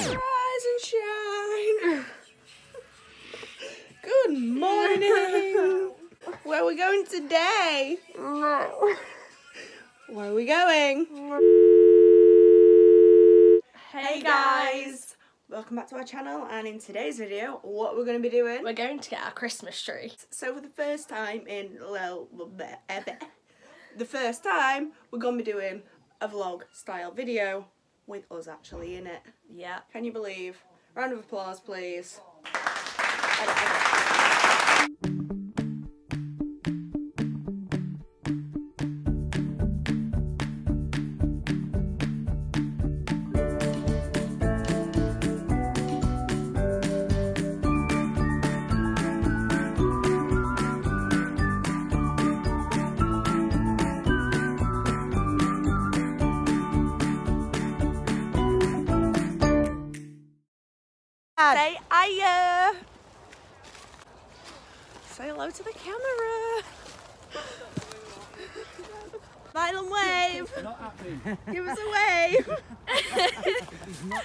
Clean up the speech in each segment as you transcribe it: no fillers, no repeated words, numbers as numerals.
Rise and shine. Good morning. Where are we going today? No. Where are we going? Hey guys. Welcome back to our channel, and in today's video, what we're going to be doing? We're going to get our Christmas tree. So for the first time in we're going to be doing a vlog style video with us actually in it. Yeah. Can you believe? Round of applause, please. Say hiya! Say hello to the camera! Smile and wave! It's not happening. Give us a wave!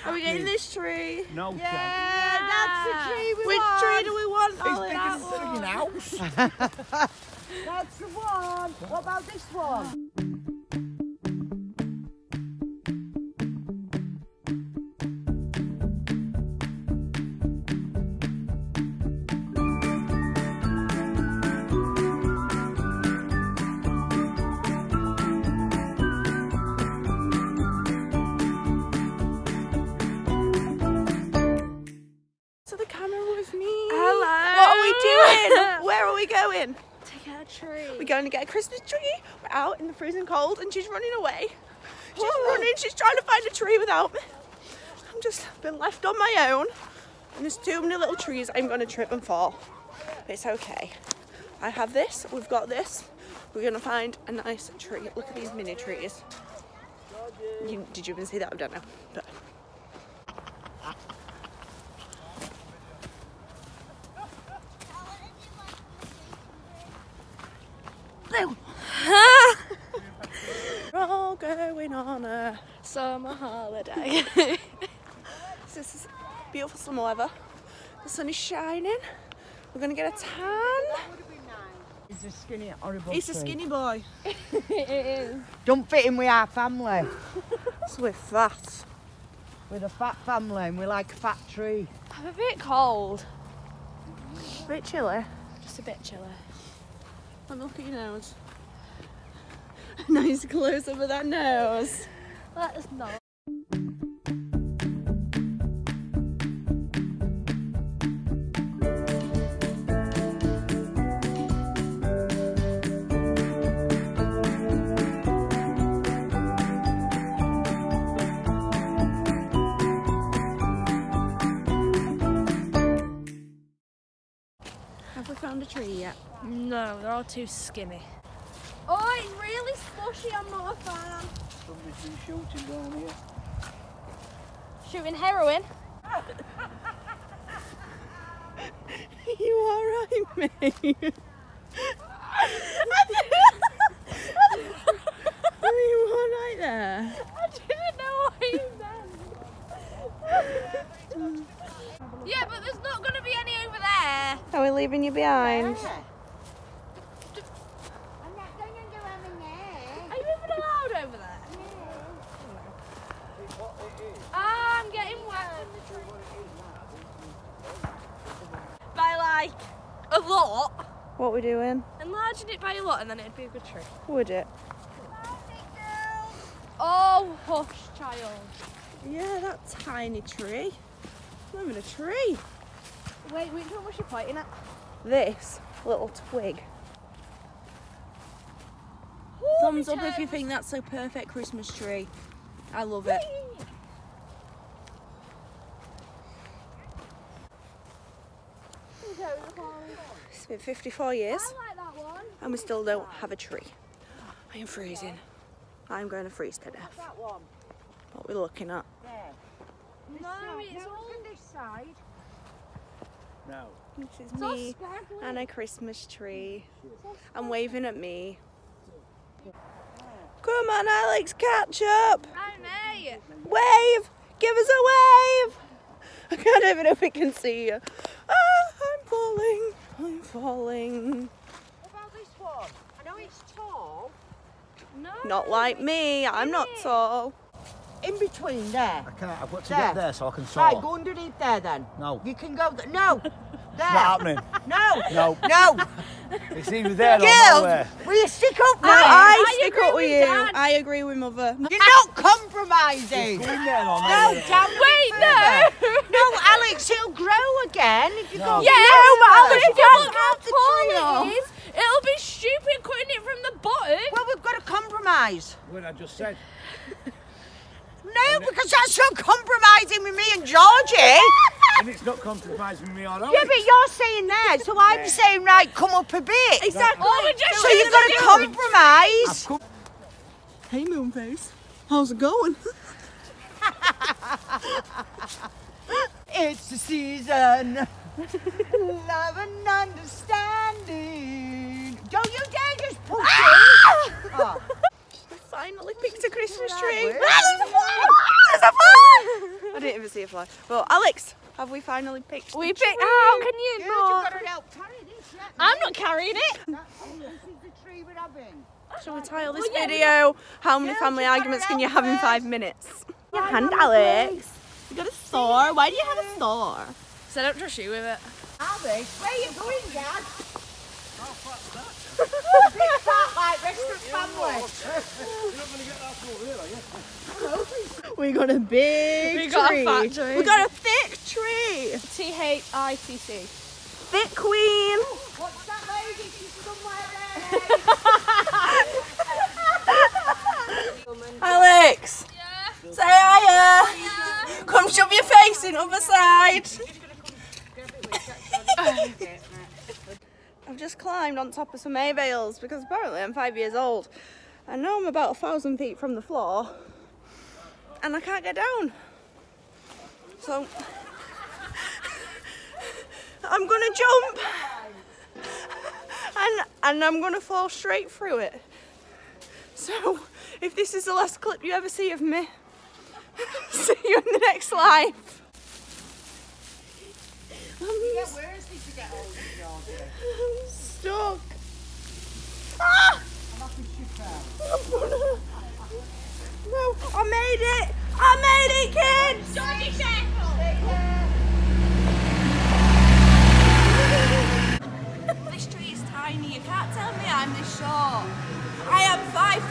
Are we getting this tree? No. Yeah, yeah. That's the tree we want! Which tree do we want? It's bigger than the friggin' house! That's the one! What about this one? Where are we going? To get a tree. We're going to get a Christmas tree. We're out in the freezing cold and she's running away. She's running, she's trying to find a tree without me. I'm just been left on my own. And there's too many little trees. I'm going to trip and fall. But it's okay. I have this. We've got this. We're going to find a nice tree. Look at these mini trees. Did you even see that? I don't know. But we're all going on a summer holiday. This is beautiful summer weather. The sun is shining. We're going to get a tan. He's a skinny, horrible He's a skinny boy. It is. Don't fit in with our family. So we're fat. We're the fat family and we like a fat tree. I'm a bit cold. A bit chilly. Just a bit chilly. Let me look at your nose. Nice close up of that nose. That is not. Have we found a tree yet? No, they're all too skinny. Oh, it's really slushy on my farm. Somebody's been shooting down here. Shooting heroin? You alright, mate? Are you alright there? I didn't know what you meant. Yeah, but there's not going to be any over there. Are we leaving you behind? Yeah. What we're doing? Enlarging it by a lot and then it'd be a good tree. Would it? Oh, hush, child. Yeah, that tiny tree. It's not even a tree. Wait, which one was she pointing at? This little twig. Ooh, thumbs up if you think that's so perfect Christmas tree. I love it. It's been 54 years and we still don't have a tree. I am freezing. I'm going to freeze to death. What are we looking at? No, it's all on this side. No. This is me and a Christmas tree. I'm waving at me. Come on Alex, catch up! Wave! Give us a wave! I can't even know if we can see you. Oh, I'm falling. What about this one? I know it's tall. No. Not like me, I'm not tall. In between there. I can't, I've got to get there so I can saw. Right, go underneath there then. No. You can go there. No. There. It's not happening. No. No. No. It's either there or nowhere. Will you stick up now? I stick up with you. Dad. I agree with Mother. You're not compromising. It's going there or no, down wait, no. No, Alex, it'll grow again. If you go yeah, but Alex, if you look how tall it is, it'll be stupid cutting it from the bottom. Well, we've got to compromise. What I just said. No, because that's not compromising with me and Georgie. And it's not compromising with me at all. Yeah, but you're saying there, so I'm saying, right, come up a bit. Exactly. Oh, so you've got to compromise. Hey, Moonface. How's it going? It's the season. Love and understanding. Don't you dare just push it. Oh. Finally picked a Christmas tree. There's a fly! There's a fly! I didn't even see a fly. Well, Alex, have we finally picked? We picked. How can you not? You've got to help carry this. I'm not carrying it. This is the tree we're having. Shall we title this video? How many family arguments can you have in 5 minutes? Your hand, Alex. You got a sore. Why do you have a sore? So I don't trust you with it. Alex, where are you going, Dad? How fat's that? Big fat like rest of family. You're not going to get that from over here, are you? We got a big tree. We got a fat tree. We got a thick tree. THICC. Thick queen. What's that lady? She's somewhere there. Alex. Yeah. Say hiya. Yeah. Come shove your face in other side. I've just climbed on top of some hay bales because apparently I'm 5 years old. I know I'm about 1,000 feet from the floor and I can't get down. So I'm gonna jump and I'm gonna fall straight through it. So if this is the last clip you ever see of me, see you in the next life. Yeah, where is this to get old? I'm stuck. Ah! No, I made it! I made it, kids! Don't be careful! This tree is tiny. You can't tell me I'm this short. I am 5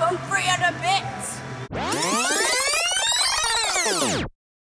foot 3 and a bit.